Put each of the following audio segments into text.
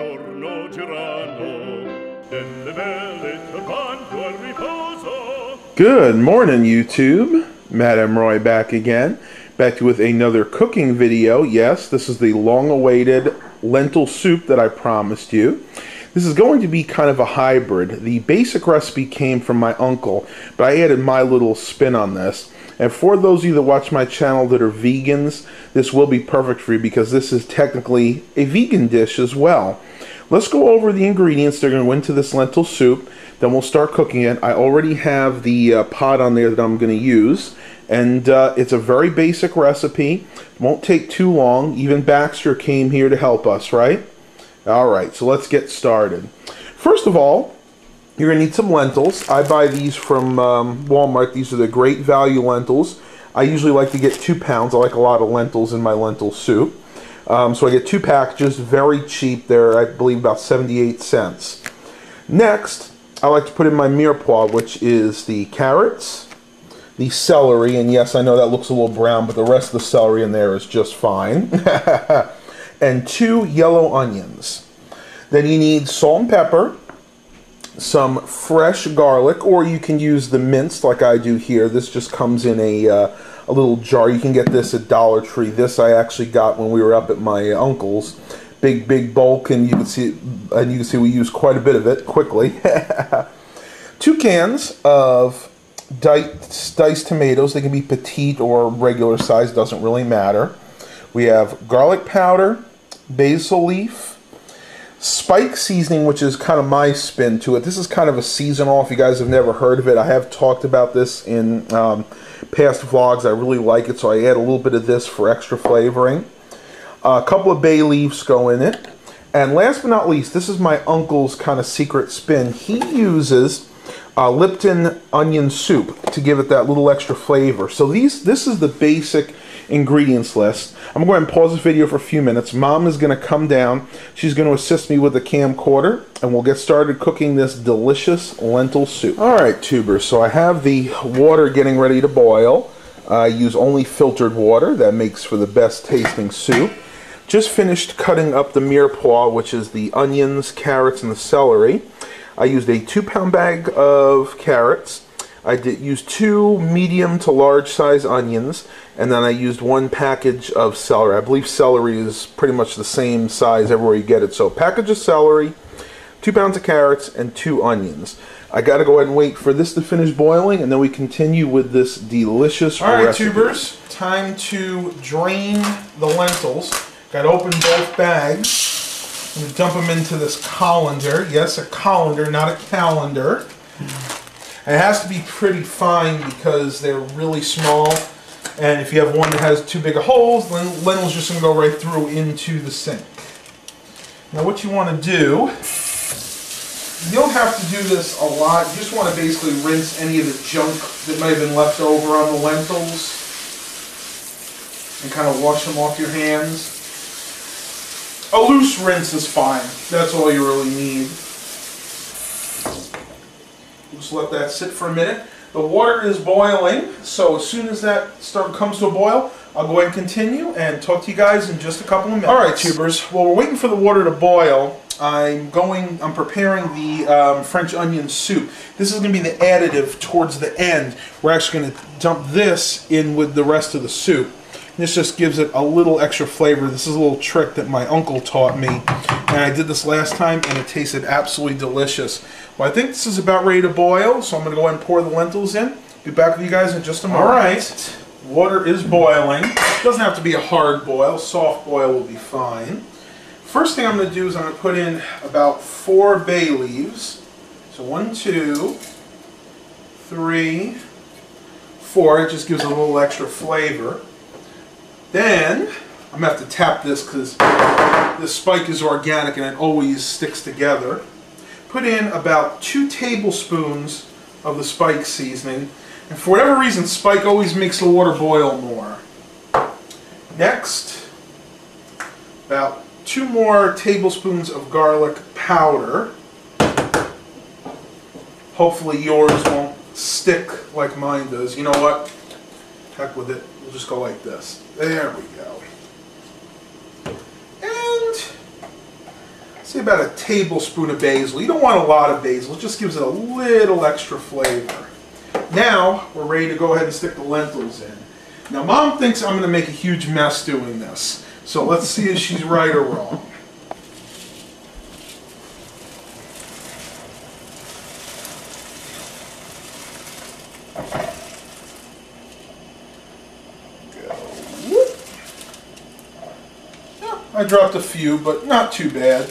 intorno girano, delle belle turbando al riposo. Good morning, YouTube. Matt Amroy back again. Back with another cooking video. Yes, this is the long-awaited lentil soup that I promised you. This is going to be kind of a hybrid. The basic recipe came from my uncle, but I added my little spin on this. And for those of you that watch my channel that are vegans, this will be perfect for you because this is technically a vegan dish as well. Let's go over the ingredients that are going to go into this lentil soup, then we'll start cooking it. I already have the pot on there that I'm going to use, and it's a very basic recipe. Won't take too long. Even Baxter came here to help us, right? Alright, so let's get started. First of all, you're going to need some lentils. I buy these from Walmart. These are the Great Value lentils. I usually like to get 2 pounds. I like a lot of lentils in my lentil soup. So I get 2 packages, very cheap. They're, I believe, about 78 cents. Next, I like to put in my mirepoix, which is the carrots, the celery, and yes, I know that looks a little brown, but the rest of the celery in there is just fine, and 2 yellow onions. Then you need salt and pepper, some fresh garlic, or you can use the minced like I do here. This just comes in a little jar. You can get this at Dollar Tree. This I actually got when we were up at my uncle's. Big bulk, and you can see we use quite a bit of it quickly. 2 cans of diced tomatoes. They can be petite or regular size, doesn't really matter. We have garlic powder, basil leaf, Spike seasoning, which is kind of my spin to it. This is kind of a seasonal, if you guys have never heard of it. I have talked about this in past vlogs. I really like it, so I add a little bit of this for extra flavoring. A couple of bay leaves go in it. And last but not least, this is my uncle's kind of secret spin. He uses Lipton Onion Soup to give it that little extra flavor. So this is the basic ingredients list. I'm going to pause the video for a few minutes. Mom is going to come down. She's going to assist me with the camcorder, and we'll get started cooking this delicious lentil soup. Alright, tubers, so I have the water getting ready to boil. I use only filtered water. That makes for the best tasting soup. Just finished cutting up the mirepoix, which is the onions, carrots, and the celery. I used a 2-pound bag of carrots. I used 2 medium to large size onions, and then I used 1 package of celery. I believe celery is pretty much the same size everywhere you get it. So a package of celery, 2 pounds of carrots, and 2 onions. I gotta go ahead and wait for this to finish boiling, and then we continue with this delicious recipe. All right, tubers, time to drain the lentils. Gotta open both bags. I'm gonna dump them into this colander. Yes, a colander, not a calendar. And it has to be pretty fine because they're really small, and if you have one that has too big of holes, then the lentil's just going to go right through into the sink. Now what you want to do, you don't have to do this a lot, you just want to basically rinse any of the junk that might have been left over on the lentils and kind of wash them off your hands. A loose rinse is fine, that's all you really need. Just let that sit for a minute. The water is boiling, so as soon as that comes to a boil, I'll go ahead and continue and talk to you guys in just a couple of minutes. Alright, tubers, while we're waiting for the water to boil, I'm preparing the French onion soup. This is going to be the additive towards the end. We're actually going to dump this in with the rest of the soup. And this just gives it a little extra flavor. This is a little trick that my uncle taught me. And I did this last time, and it tasted absolutely delicious. Well, I think this is about ready to boil, so I'm going to go ahead and pour the lentils in. Be back with you guys in just a moment. All right, water is boiling. It doesn't have to be a hard boil. Soft boil will be fine. First thing I'm going to do is I'm going to put in about 4 bay leaves. So 1, 2, 3, 4. It just gives it a little extra flavor. Then I'm going to have to tap this because this Spike is organic and it always sticks together. Put in about 2 tablespoons of the Spike seasoning. And for whatever reason, Spike always makes the water boil more. Next, about 2 more tablespoons of garlic powder. Hopefully yours won't stick like mine does. You know what? Heck with it. We'll just go like this. There we go. say about a tablespoon of basil. You don't want a lot of basil, it just gives it a little extra flavor. Now we're ready to go ahead and stick the lentils in. Now Mom thinks I'm going to make a huge mess doing this, so let's see if she's right or wrong. I dropped a few, but not too bad.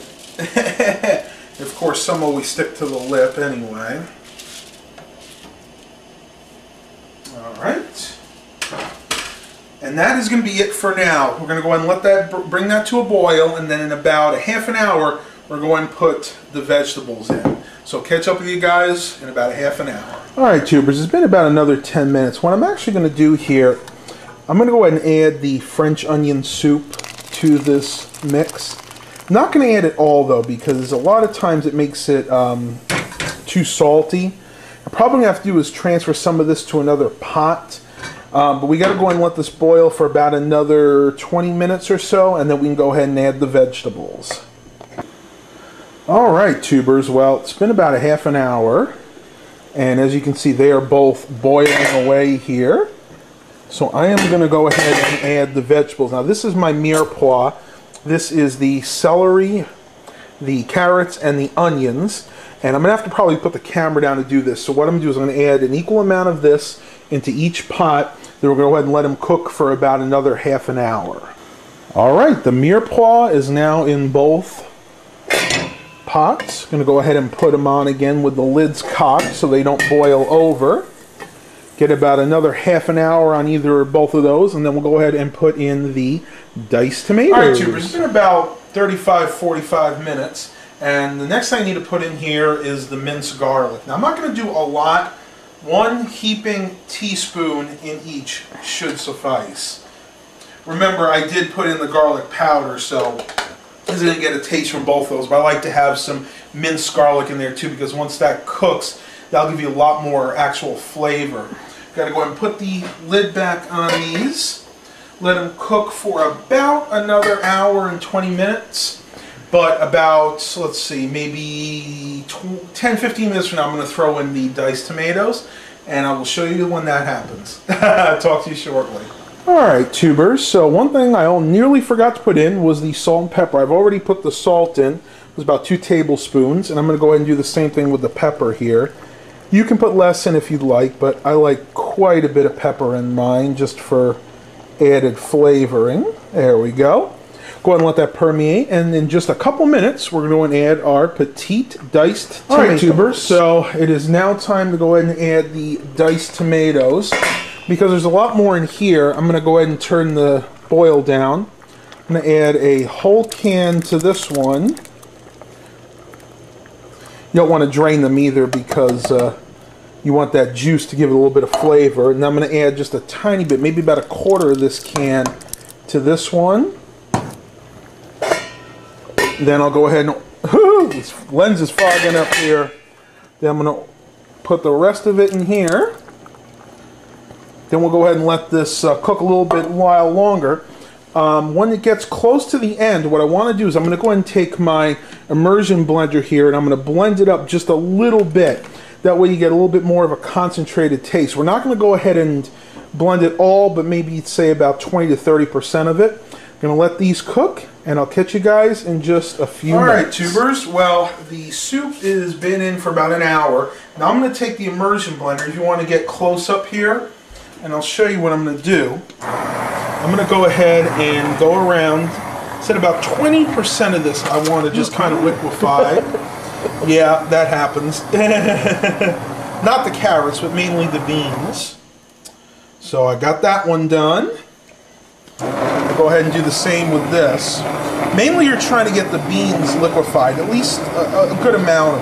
Of course, some always stick to the lip anyway. Alright. And that is going to be it for now. We're going to go ahead and let that bring that to a boil, and then in about a half an hour, we're going to put the vegetables in. So catch up with you guys in about a half an hour. Alright, tubers, it's been about another 10 minutes. What I'm actually going to do here, I'm going to go ahead and add the French onion soup to this mix. I'm not going to add it all though, because a lot of times it makes it too salty. I'm probably going to have to do is transfer some of this to another pot, but we got to go ahead and let this boil for about another 20 minutes or so, and then we can go ahead and add the vegetables. Alright tubers, well it's been about a half an hour, and as you can see they are both boiling away here. So I am going to go ahead and add the vegetables. Now this is my mirepoix. This is the celery, the carrots, and the onions. And I'm going to have to probably put the camera down to do this. So what I'm going to do is I'm going to add an equal amount of this into each pot. Then we're going to go ahead and let them cook for about another half an hour. Alright, the mirepoix is now in both pots. I'm going to go ahead and put them on again with the lids cocked so they don't boil over. Get about another half an hour on either or both of those, and then we'll go ahead and put in the diced tomatoes. All right, tubers, it's been about 35, 45 minutes, and the next thing I need to put in here is the minced garlic. Now, I'm not going to do a lot. One heaping teaspoon in each should suffice. Remember, I did put in the garlic powder, so I didn't get a taste from both those, but I like to have some minced garlic in there, too, because once that cooks, that'll give you a lot more actual flavor. Got to go ahead and put the lid back on these. Let them cook for about another hour and 20 minutes. But about, let's see, maybe 10-15 minutes from now, I'm going to throw in the diced tomatoes. And I will show you when that happens. Talk to you shortly. Alright, tubers. So one thing I nearly forgot to put in was the salt and pepper. I've already put the salt in. It was about 2 tablespoons. And I'm going to go ahead and do the same thing with the pepper here. You can put less in if you'd like, but I like quite a bit of pepper in mine just for added flavoring. There we go. Go ahead and let that permeate, and in just a couple minutes, we're going to add our petite diced tomatoes. All right, tubers, so it is now time to go ahead and add the diced tomatoes. Because there's a lot more in here, I'm going to go ahead and turn the boil down. I'm going to add a whole can to this one. You don't want to drain them either because you want that juice to give it a little bit of flavor. And I'm going to add just a tiny bit, maybe about a quarter of this can to this one. Then I'll go ahead and... this lens is fogging up here. Then I'm going to put the rest of it in here. Then we'll go ahead and let this cook a little bit while longer. When it gets close to the end, what I want to do is I'm going to go ahead and take my immersion blender here and I'm going to blend it up just a little bit. That way you get a little bit more of a concentrated taste. We're not going to go ahead and blend it all, but maybe say about 20 to 30% of it. I'm going to let these cook and I'll catch you guys in just a few minutes. Alright tubers, well the soup has been in for about an hour. Now I'm going to take the immersion blender if you want to get close up here, and I'll show you what I'm going to do. I'm going to go ahead and go around. I said about 20% of this I want to just kind of liquefy. Yeah, that happens. Not the carrots, but mainly the beans. So I got that one done. I'll go ahead and do the same with this. Mainly you're trying to get the beans liquefied, at least a good amount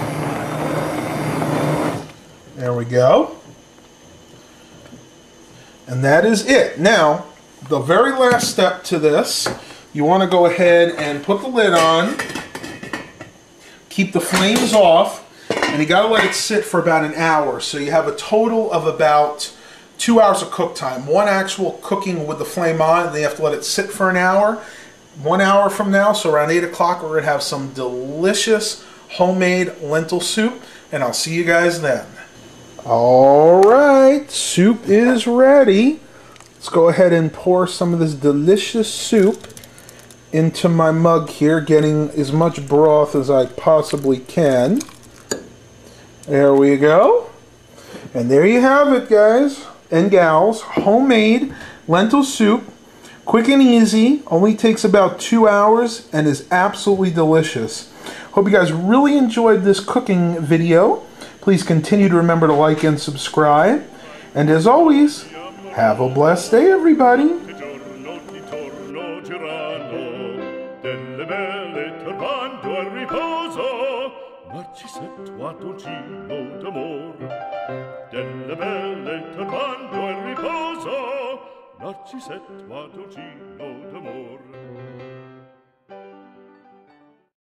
of them. There we go. And that is it. Now, the very last step to this, you want to go ahead and put the lid on, keep the flames off, and you got to let it sit for about an hour. So you have a total of about 2 hours of cook time. One actual cooking with the flame on, and then you have to let it sit for an hour. 1 hour from now, so around 8 o'clock, we're going to have some delicious homemade lentil soup, and I'll see you guys then. All right, soup is ready. Let's go ahead and pour some of this delicious soup into my mug here, getting as much broth as I possibly can. There we go. And there you have it, guys and gals. Homemade lentil soup. Quick and easy, only takes about 2 hours, and is absolutely delicious. Hope you guys really enjoyed this cooking video. Please continue to remember to like and subscribe. And as always, have a blessed day, everybody. Narcisetto ad oggi